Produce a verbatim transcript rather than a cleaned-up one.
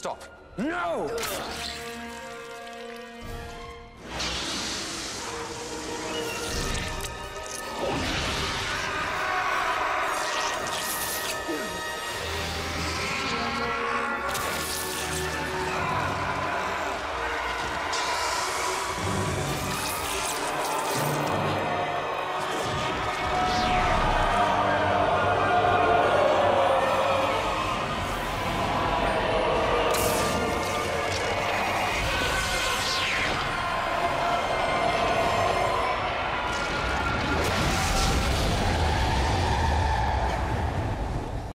Stop. No! Ugh.